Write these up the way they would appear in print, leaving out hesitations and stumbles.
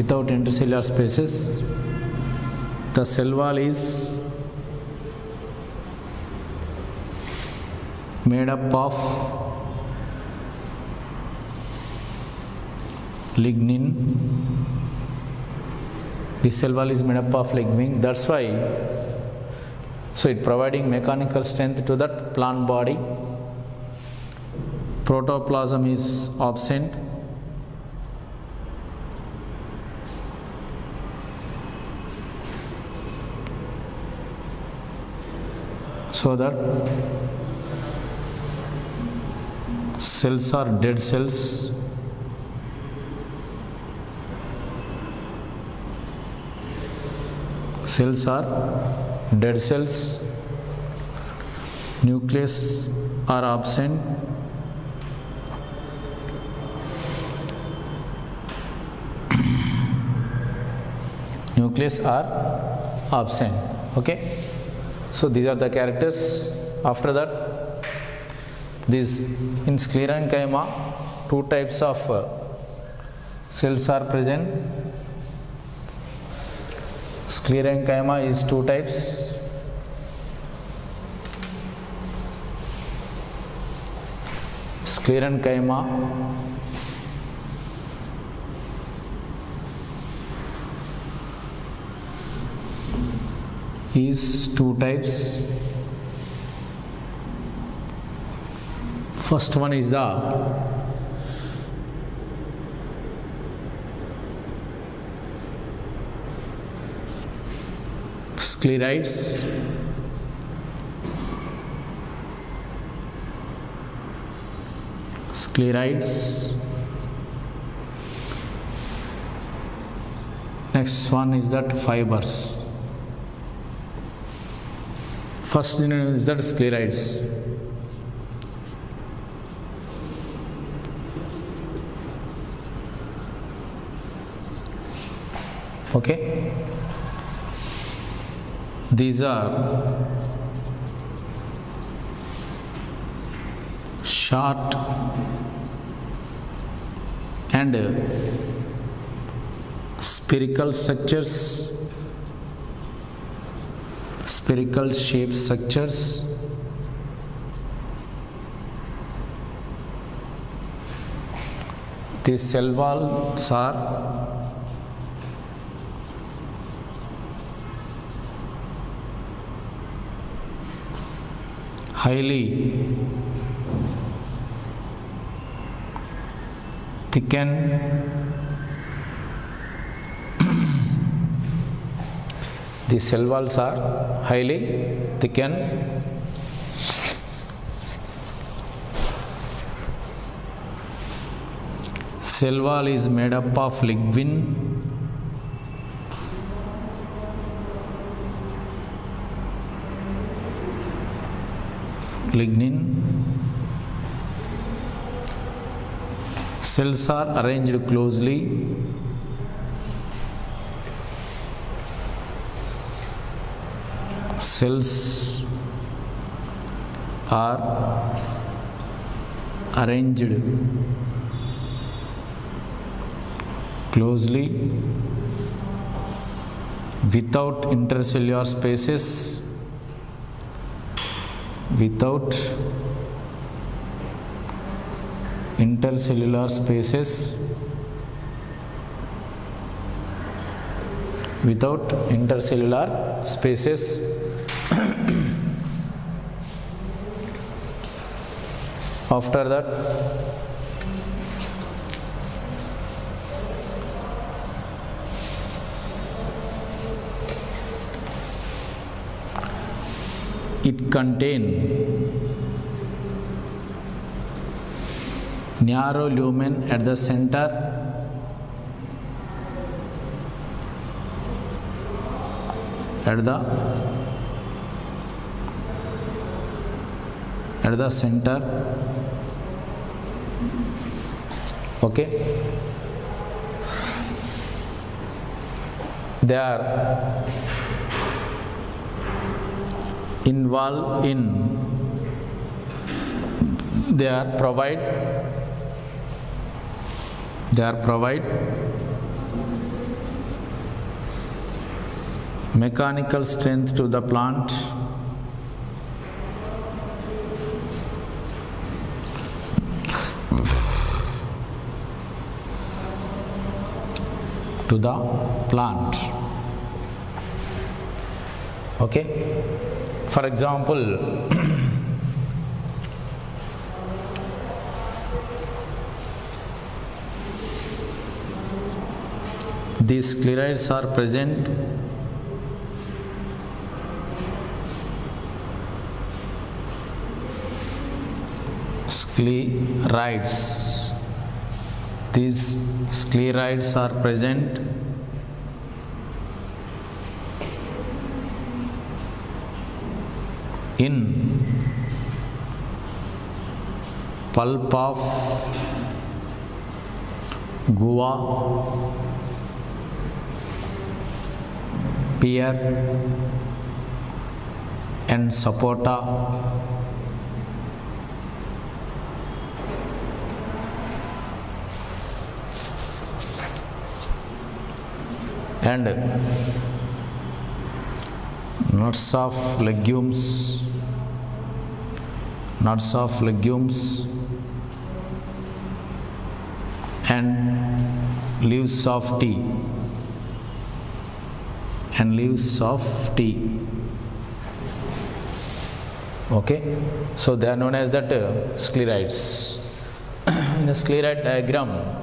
without intercellular spaces. The cell wall is made up of lignin. The cell wall is made up of lignin. That's why, so it providing mechanical strength to that plant body. Protoplasm is absent. So that cells are dead cells. Cells are dead cells. Nucleus are absent. Nucleus are absent. Okay. So these are the characters. After that, these in Sclerenchyma, two types of cells are present. Sclerenchyma is two types. Sclerenchyma is two types. First one is the sclerites. Sclerites. Next one is that fibers. First name is that sclerites. Okay. These are short and spherical structures. Spherical shape structures. The cell walls are highly thickened. The cell walls are highly thickened. Cell wall is made up of lignin. Lignin. Cells are arranged closely. Cells are arranged closely without intercellular spaces. Without intercellular spaces. Without intercellular spaces. After that, it contains narrow lumen at the center. At the center. Okay. They are involved in. They are provide mechanical strength to the plant, to the plant. Okay, for example, these sclerites are present These sclerites are present in pulp of guava, pear and sapota, and nuts of legumes, and leaves of tea, Okay, so they are known as that sclerites. In the sclerite diagram,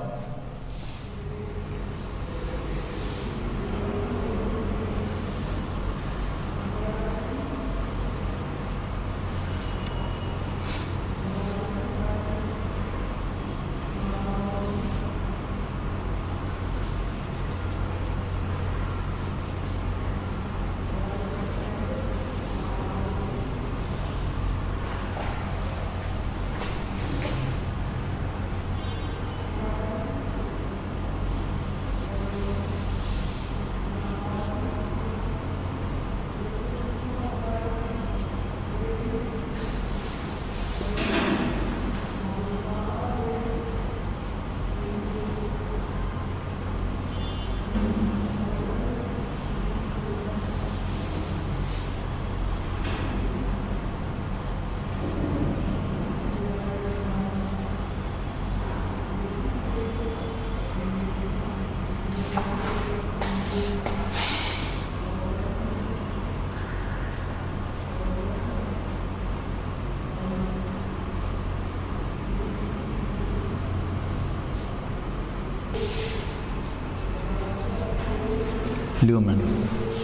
lumen.